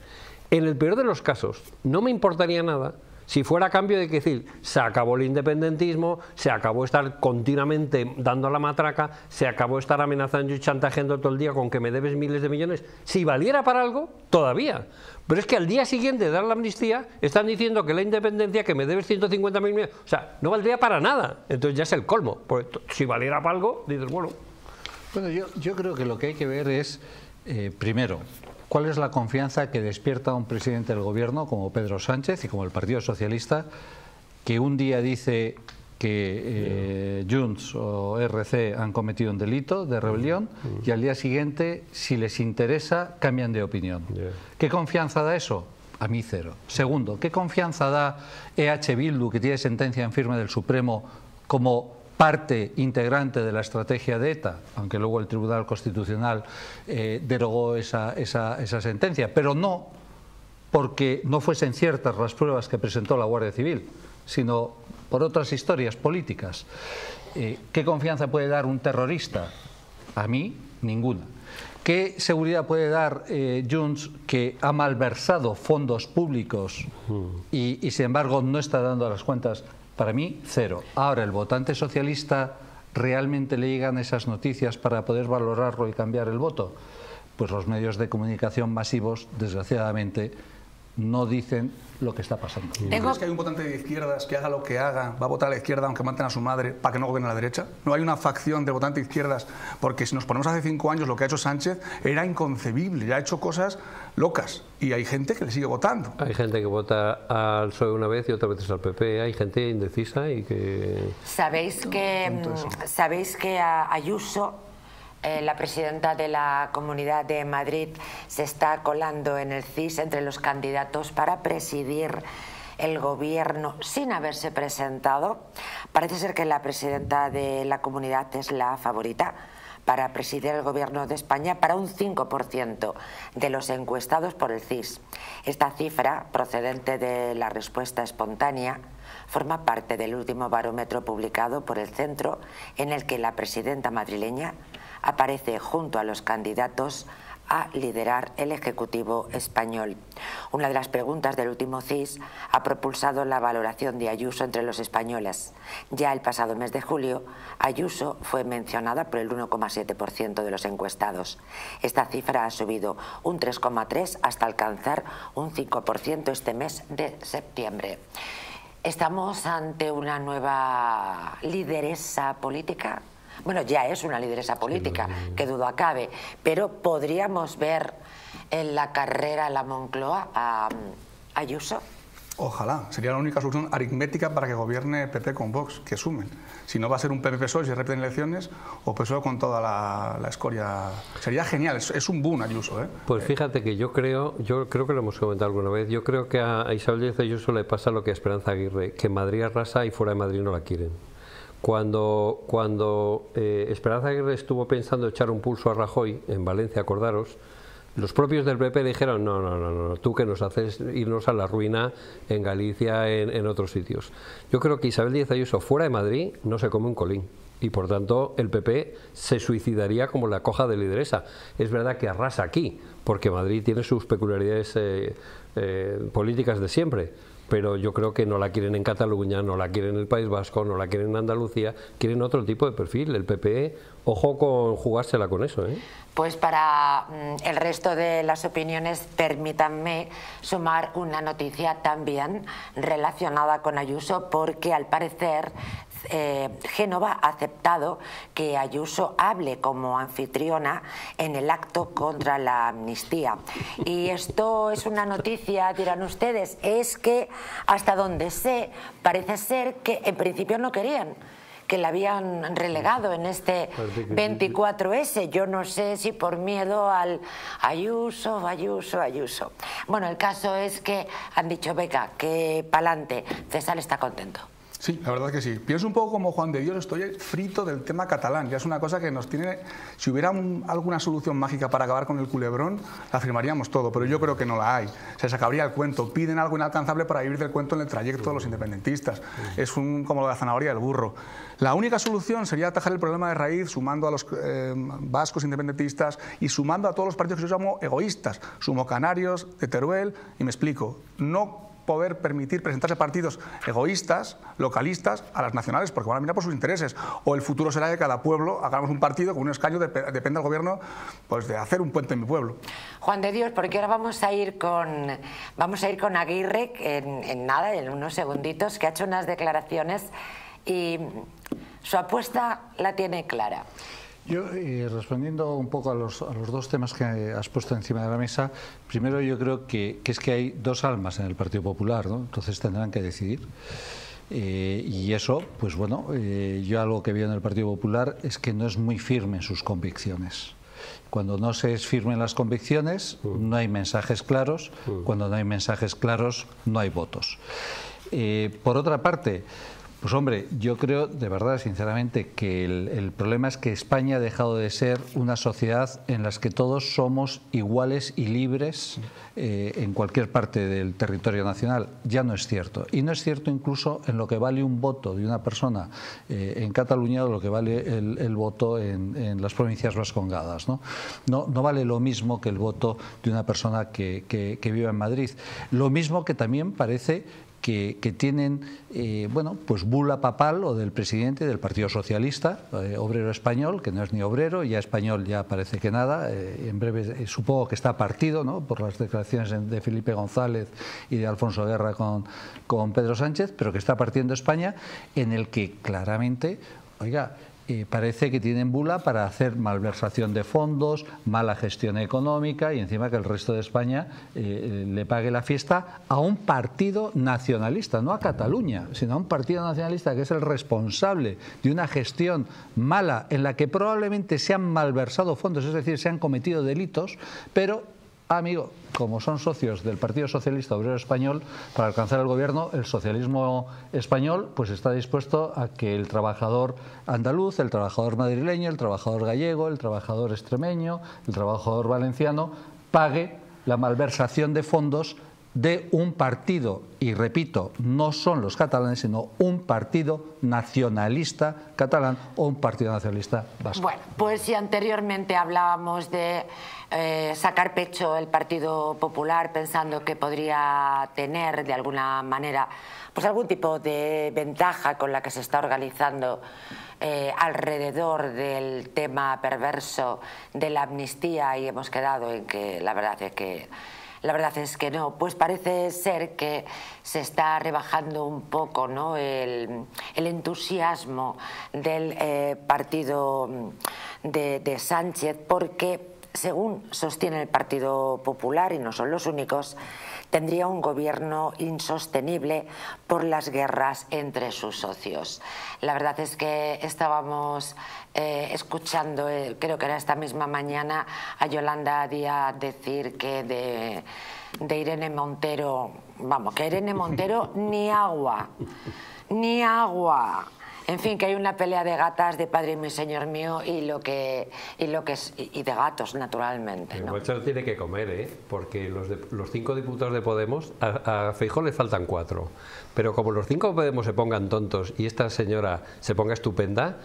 En el peor de los casos, no me importaría nada si fuera a cambio de que decir, se acabó el independentismo, se acabó estar continuamente dando la matraca, se acabó estar amenazando y chantajeando todo el día con que me debes miles de millones. Si valiera para algo, todavía. Pero es que al día siguiente de dar la amnistía, están diciendo que la independencia, que me debes ciento cincuenta mil millones, o sea, no valdría para nada. Entonces ya es el colmo. Porque si valiera para algo, dices, bueno... Bueno, yo, yo creo que lo que hay que ver es, eh, primero... ¿cuál es la confianza que despierta un presidente del gobierno como Pedro Sánchez y como el Partido Socialista, que un día dice que eh, Junts o E R C han cometido un delito de rebelión y al día siguiente, si les interesa, cambian de opinión? ¿Qué confianza da eso? A mí, cero. Segundo, ¿qué confianza da E H Bildu, que tiene sentencia en firme del Supremo, como parte integrante de la estrategia de ETA, aunque luego el Tribunal Constitucional eh, derogó esa, esa, esa sentencia, pero no porque no fuesen ciertas las pruebas que presentó la Guardia Civil, sino por otras historias políticas? Eh, ¿Qué confianza puede dar un terrorista? A mí, ninguna. ¿Qué seguridad puede dar eh, Junts, que ha malversado fondos públicos y, y sin embargo no está dando las cuentas? Para mí, cero. Ahora, ¿el votante socialista realmente le llegan esas noticias para poder valorarlo y cambiar el voto? Pues los medios de comunicación masivos, desgraciadamente, no dicen lo que está pasando. ¿Tengo... ¿Es que hay un votante de izquierdas que haga lo que haga, va a votar a la izquierda aunque maten a su madre para que no gobierne a la derecha? ¿No hay una facción de votantes de izquierdas? Porque si nos ponemos hace cinco años, lo que ha hecho Sánchez era inconcebible, ya ha hecho cosas locas. Y hay gente que le sigue votando. Hay gente que vota al P S O E una vez y otra vez al P P. Hay gente indecisa y que... Sabéis que, no, ¿sabéis que a Ayuso, eh, la presidenta de la Comunidad de Madrid, se está colando en el C I S entre los candidatos para presidir el gobierno sin haberse presentado? Parece ser que la presidenta de la Comunidad es la favorita para presidir el gobierno de España para un cinco por ciento de los encuestados por el C I S. Esta cifra, procedente de la respuesta espontánea, forma parte del último barómetro publicado por el centro, en el que la presidenta madrileña aparece junto a los candidatos a liderar el Ejecutivo español. Una de las preguntas del último C I S ha propulsado la valoración de Ayuso entre los españoles. Ya el pasado mes de julio, Ayuso fue mencionada por el uno coma siete por ciento de los encuestados. Esta cifra ha subido un tres coma tres por ciento hasta alcanzar un cinco por ciento este mes de septiembre. ¿Estamos ante una nueva lideresa política? Bueno, ya es una lideresa política, que duda cabe, pero ¿podríamos ver en la carrera a la Moncloa a Ayuso? Ojalá, sería la única solución aritmética para que gobierne P P con Vox, que sumen. Si no, va a ser un P P P S O E si repiten elecciones, o P S O E con toda la, la escoria. Sería genial, es, es un boom Ayuso, ¿eh? Pues fíjate que yo creo, yo creo que lo hemos comentado alguna vez, yo creo que a Isabel Díaz Ayuso le pasa lo que a Esperanza Aguirre, que Madrid arrasa y fuera de Madrid no la quieren. Cuando, cuando eh, Esperanza Aguirre estuvo pensando echar un pulso a Rajoy en Valencia, acordaros, los propios del P P le dijeron, no, no, no, no, tú que nos haces irnos a la ruina en Galicia, en, en otros sitios. Yo creo que Isabel Díaz Ayuso fuera de Madrid no se come un colín. Y por tanto el P P se suicidaría como la coja de lideresa. Es verdad que arrasa aquí, porque Madrid tiene sus peculiaridades eh, eh, políticas de siempre. Pero yo creo que no la quieren en Cataluña, no la quieren en el País Vasco, no la quieren en Andalucía, quieren otro tipo de perfil. El P P, ojo con jugársela con eso, ¿eh? Pues para el resto de las opiniones, permítanme sumar una noticia también relacionada con Ayuso, porque al parecer eh, Génova ha aceptado que Ayuso hable como anfitriona en el acto contra la amnistía. Y esto es una noticia, dirán ustedes, es que hasta donde sé, parece ser que en principio no querían que la habían relegado en este veinticuatro ese. Yo no sé si por miedo al Ayuso, Ayuso, Ayuso. Bueno, el caso es que han dicho, venga, que pa'lante. César está contento. Sí, la verdad que sí. Pienso un poco como Juan de Dios, estoy frito del tema catalán. Ya es una cosa que nos tiene... Si hubiera un, alguna solución mágica para acabar con el culebrón, la firmaríamos todo, pero yo creo que no la hay. Se sacaría el cuento. Piden algo inalcanzable para vivir del cuento en el trayecto de los independentistas. Es un, como la zanahoria del burro. La única solución sería atajar el problema de raíz sumando a los eh, vascos independentistas y sumando a todos los partidos que yo llamo egoístas. Sumo Canarios, de Teruel, y me explico. No poder permitir presentarse partidos egoístas, localistas, a las nacionales, porque van a mirar por sus intereses. O el futuro será de cada pueblo, hagamos un partido con un escaño, de, depende del gobierno, pues de hacer un puente en mi pueblo. Juan de Dios, porque ahora vamos a ir con, vamos a ir con Aguirre, en, en nada, en unos segunditos, que ha hecho unas declaraciones y su apuesta la tiene clara. Yo, eh, respondiendo un poco a los, a los dos temas que has puesto encima de la mesa, primero yo creo que, que es que hay dos almas en el Partido Popular, ¿no? Entonces tendrán que decidir. Eh, y eso, pues bueno, eh, yo algo que veo en el Partido Popular es que no es muy firme en sus convicciones. Cuando no se es firme en las convicciones, no hay mensajes claros. Cuando no hay mensajes claros, no hay votos. Eh, por otra parte... Pues hombre, yo creo de verdad, sinceramente, que el, el problema es que España ha dejado de ser una sociedad en la que todos somos iguales y libres eh, en cualquier parte del territorio nacional. Ya no es cierto. Y no es cierto incluso en lo que vale un voto de una persona eh, en Cataluña o lo que vale el, el voto en, en las provincias vascongadas, ¿no? No, no vale lo mismo que el voto de una persona que, que, que vive en Madrid. Lo mismo que también parece... Que, que tienen, eh, bueno, pues bula papal o del presidente del Partido Socialista, eh, obrero español, que no es ni obrero, ya español ya parece que nada, eh, en breve eh, supongo que está partido, ¿no?, por las declaraciones de Felipe González y de Alfonso Guerra con, con Pedro Sánchez, pero que está partiendo España, en el que claramente, oiga, Eh, parece que tienen bula para hacer malversación de fondos, mala gestión económica y encima que el resto de España eh, le pague la fiesta a un partido nacionalista, no a Cataluña, sino a un partido nacionalista que es el responsable de una gestión mala en la que probablemente se han malversado fondos, es decir, se han cometido delitos, pero, amigo, como son socios del Partido Socialista Obrero Español, para alcanzar el gobierno, el socialismo español pues está dispuesto a que el trabajador andaluz, el trabajador madrileño, el trabajador gallego, el trabajador extremeño, el trabajador valenciano, pague la malversación de fondos de un partido, y repito, no son los catalanes, sino un partido nacionalista catalán o un partido nacionalista vasco. Bueno, pues si anteriormente hablábamos de eh, sacar pecho el Partido Popular pensando que podría tener de alguna manera pues algún tipo de ventaja con la que se está organizando eh, alrededor del tema perverso de la amnistía, y hemos quedado en que la verdad es que La verdad es que no, pues parece ser que se está rebajando un poco, ¿no?, el, el entusiasmo del eh, partido de, de Sánchez, porque según sostiene el Partido Popular, y no son los únicos, tendría un gobierno insostenible por las guerras entre sus socios. La verdad es que estábamos eh, escuchando, eh, creo que era esta misma mañana, a Yolanda Díaz decir que de, de Irene Montero, vamos, que Irene Montero ni agua, ni agua. En fin, que hay una pelea de gatas de padre y mi señor mío y lo que y lo que es, y de gatos, naturalmente, ¿no? El bolso tiene que comer, ¿eh? Porque los, de, los cinco diputados de Podemos, a, a Feijóo le faltan cuatro. Pero como los cinco de Podemos se pongan tontos y esta señora se ponga estupenda,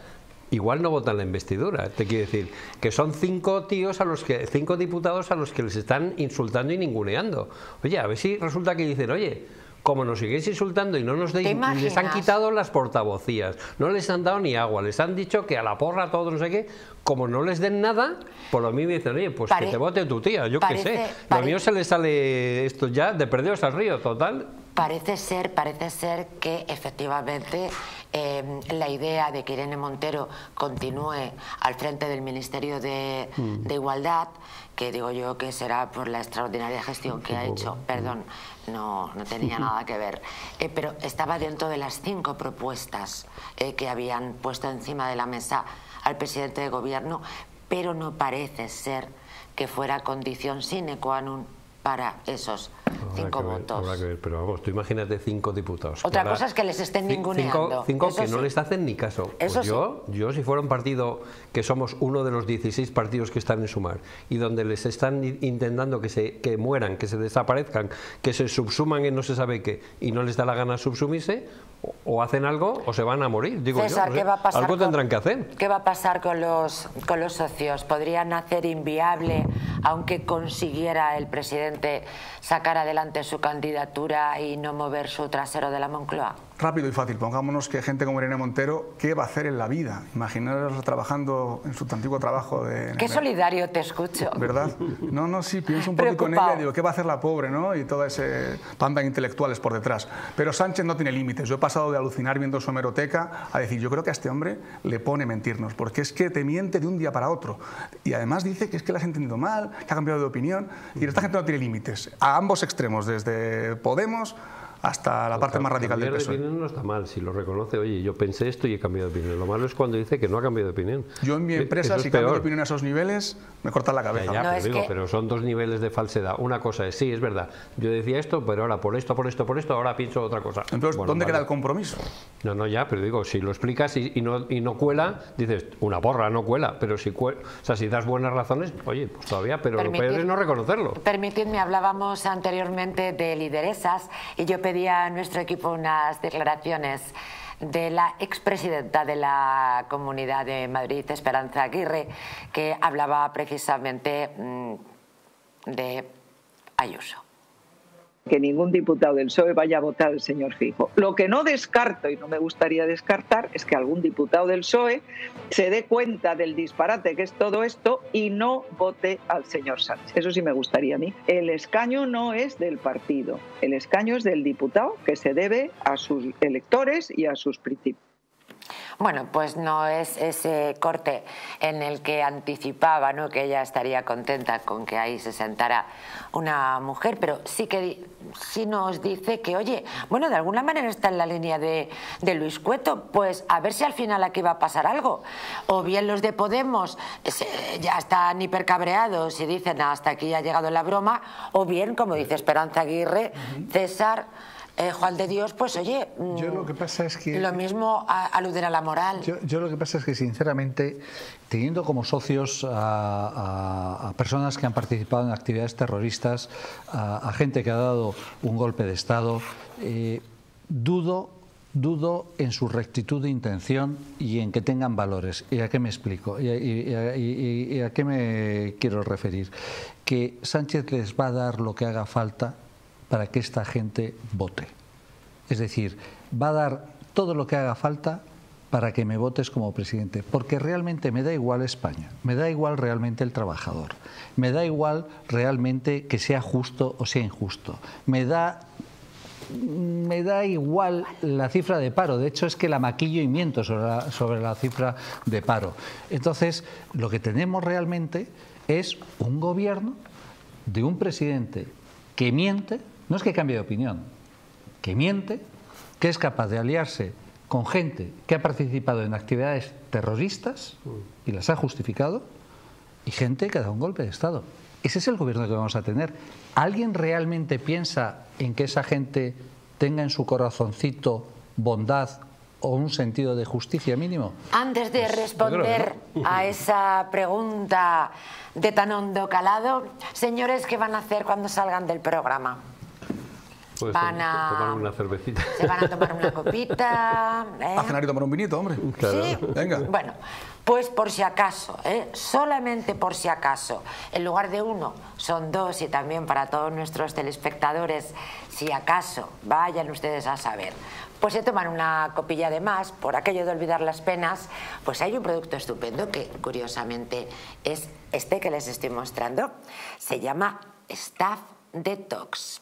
igual no votan la investidura. Te quiero decir que son cinco tíos a los que, cinco diputados a los que les están insultando y ninguneando. Oye, a ver si resulta que dicen, oye, como nos sigues insultando y no nos deis, les han quitado las portavocías, no les han dado ni agua, les han dicho que a la porra todo, no sé qué, como no les den nada, por lo mismo dicen, oye, pues Pare... que te vote tu tía, yo parece, qué sé, parece... lo mío se le sale esto ya de perdidos al río, total. Parece ser, parece ser que efectivamente eh, la idea de que Irene Montero continúe al frente del Ministerio de, mm. de Igualdad, que digo yo que será por la extraordinaria gestión que ha hecho, perdón, no, no tenía nada que ver, eh, pero estaba dentro de las cinco propuestas eh, que habían puesto encima de la mesa al presidente de gobierno, pero no parece ser que fuera condición sine qua non para esos cinco habrá votos. Ver, habrá que ver, pero vamos, tú imagínate cinco diputados. Otra cosa es que les estén ninguneando. Cinco, cinco que sí. no les hacen ni caso. Eso pues yo, sí. yo, si fuera un partido que somos uno de los dieciséis partidos que están en Sumar y donde les están intentando que se que mueran, que se desaparezcan, que se subsuman en no se sabe qué y no les da la gana subsumirse, o, o hacen algo o se van a morir. Digo César, yo, no ¿qué sé, va a pasar algo con, tendrán que hacer. ¿Qué va a pasar con los, con los socios? ¿Podrían hacer inviable, aunque consiguiera el presidente sacar adelante adelante su candidatura y no mover su trasero de la Moncloa? Rápido y fácil, pongámonos que gente como Irene Montero, ¿qué va a hacer en la vida? Imaginaros trabajando en su antiguo trabajo de... Qué solidario te escucho. ¿Verdad? No, no, sí, pienso un poquito en ella, digo, ¿qué va a hacer la pobre, no? Y toda esa panda de intelectuales por detrás. Pero Sánchez no tiene límites. Yo he pasado de alucinar viendo su hemeroteca a decir, yo creo que a este hombre le pone mentirnos, porque es que te miente de un día para otro. Y además dice que es que la has entendido mal, que ha cambiado de opinión. Y esta gente no tiene límites. A ambos extremos. Desde Podemos hasta la parte o sea, más radical del P S O E. Cambiar de opinión no está mal, si lo reconoce, oye, yo pensé esto y he cambiado de opinión. Lo malo es cuando dice que no ha cambiado de opinión. Yo en mi empresa, si cambio de opinión a esos niveles, me cortan la cabeza. Ya, ya, no, pero, digo, que... pero son dos niveles de falsedad. Una cosa es, sí, es verdad, yo decía esto, pero ahora por esto, por esto, por esto, ahora pienso otra cosa. Entonces, bueno, ¿dónde vale. queda el compromiso? No, no, ya, pero digo, si lo explicas y, y, no, y no cuela, dices, una borra, no cuela, pero si cuela, o sea, si das buenas razones, oye, pues todavía, pero Permitid... lo peor es no reconocerlo. Permitidme, hablábamos anteriormente de lideresas y yo pedí pedía a nuestro equipo unas declaraciones de la expresidenta de la Comunidad de Madrid, Esperanza Aguirre, que hablaba precisamente de Ayuso. Que ningún diputado del P S O E vaya a votar al señor Feijóo. Lo que no descarto y no me gustaría descartar es que algún diputado del P S O E se dé cuenta del disparate que es todo esto y no vote al señor Sánchez. Eso sí me gustaría a mí. El escaño no es del partido, el escaño es del diputado que se debe a sus electores y a sus principios. Bueno, pues no es ese corte en el que anticipaba, ¿no?, que ella estaría contenta con que ahí se sentara una mujer, pero sí que sí nos dice que, oye, bueno, de alguna manera está en la línea de, de Luis Cueto, pues a ver si al final aquí va a pasar algo. O bien los de Podemos ya están hipercabreados y dicen hasta aquí ha llegado la broma, o bien, como dice Esperanza Aguirre, César... Eh, Juan de Dios, pues oye, yo lo que pasa es que lo mismo a, aludir a la moral. Yo, yo lo que pasa es que sinceramente, teniendo como socios a, a, a personas que han participado en actividades terroristas, a, a gente que ha dado un golpe de Estado, eh, dudo, dudo en su rectitud de intención y en que tengan valores. ¿Y a qué me explico? ¿Y a, y a, y a qué me quiero referir? Que Sánchez les va a dar lo que haga falta para que esta gente vote. Es decir, va a dar todo lo que haga falta para que me votes como presidente, porque realmente me da igual España, me da igual realmente el trabajador, me da igual realmente que sea justo o sea injusto, me da... me da igual la cifra de paro, de hecho es que la maquillo y miento sobre la, sobre la cifra de paro. Entonces, lo que tenemos realmente es un gobierno de un presidente que miente. No es que cambie de opinión, que miente, que es capaz de aliarse con gente que ha participado en actividades terroristas y las ha justificado, y gente que ha dado un golpe de Estado. Ese es el gobierno que vamos a tener. ¿Alguien realmente piensa en que esa gente tenga en su corazoncito bondad o un sentido de justicia mínimo? Antes de pues, responder no. a esa pregunta de tan hondo calado, señores, ¿qué van a hacer cuando salgan del programa? Pues van a tomar una cervecita. Se van a tomar una copita. ¿eh? A cenar y tomar un vinito, hombre. Claro. Sí. Venga. Bueno, pues por si acaso, ¿eh? solamente por si acaso, en lugar de uno, son dos, y también para todos nuestros telespectadores, si acaso, vayan ustedes a saber, pues se toman una copilla de más, por aquello de olvidar las penas, pues hay un producto estupendo que curiosamente es este que les estoy mostrando. Se llama Staff Detox.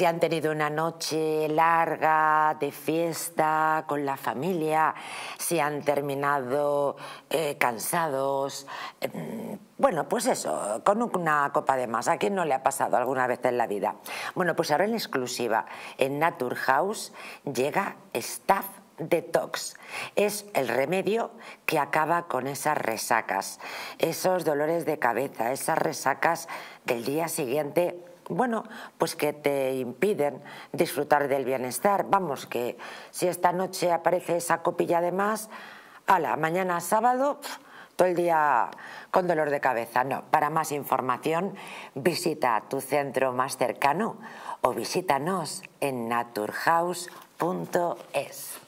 si han tenido una noche larga de fiesta con la familia, si han terminado eh, cansados, eh, bueno, pues eso, con una copa de más. ¿A quién no le ha pasado alguna vez en la vida? Bueno, pues ahora en exclusiva, en Naturhouse llega Staff Detox. Es el remedio que acaba con esas resacas, esos dolores de cabeza, esas resacas del día siguiente, bueno, pues que te impiden disfrutar del bienestar. Vamos, que si esta noche aparece esa copilla de más, ala, mañana sábado, todo el día con dolor de cabeza. No, para más información visita tu centro más cercano o visítanos en naturhouse punto es.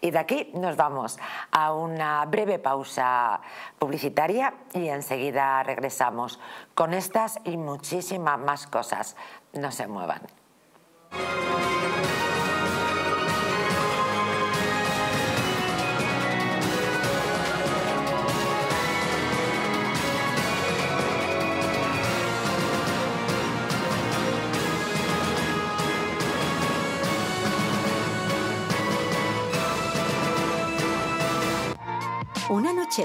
Y de aquí nos vamos a una breve pausa publicitaria y enseguida regresamos con estas y muchísimas más cosas. No se muevan. ¿Una noche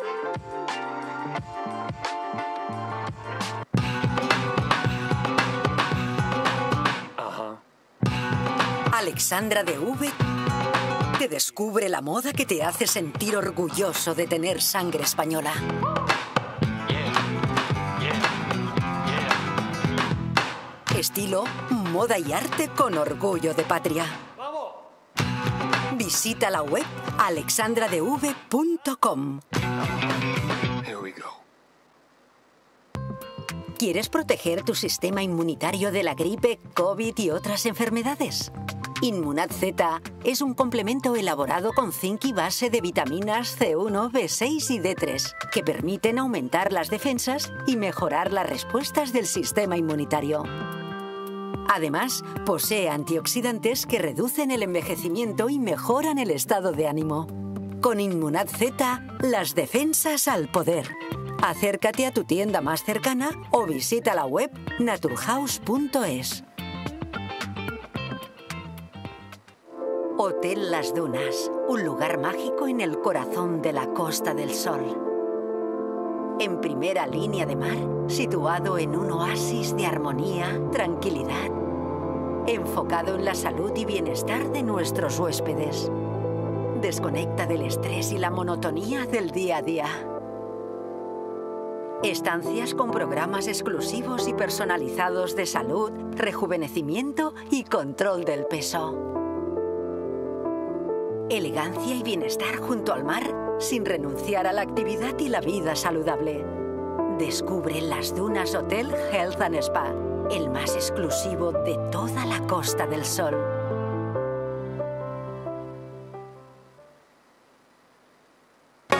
Alexandra de V te descubre la moda que te hace sentir orgulloso de tener sangre española. Estilo, moda y arte con orgullo de patria. Visita la web alexandra d v punto com. ¿Quieres proteger tu sistema inmunitario de la gripe, COVID y otras enfermedades? Immunad Z es un complemento elaborado con zinc y base de vitaminas ce uno, be seis y de tres que permiten aumentar las defensas y mejorar las respuestas del sistema inmunitario. Además, posee antioxidantes que reducen el envejecimiento y mejoran el estado de ánimo. Con Immunad Z, las defensas al poder. Acércate a tu tienda más cercana o visita la web naturhouse punto es. Hotel Las Dunas, un lugar mágico en el corazón de la Costa del Sol. En primera línea de mar, situado en un oasis de armonía, tranquilidad, enfocado en la salud y bienestar de nuestros huéspedes. Desconecta del estrés y la monotonía del día a día. Estancias con programas exclusivos y personalizados de salud, rejuvenecimiento y control del peso. Elegancia y bienestar junto al mar, sin renunciar a la actividad y la vida saludable. Descubre Las Dunas Hotel Health and Spa, el más exclusivo de toda la Costa del Sol.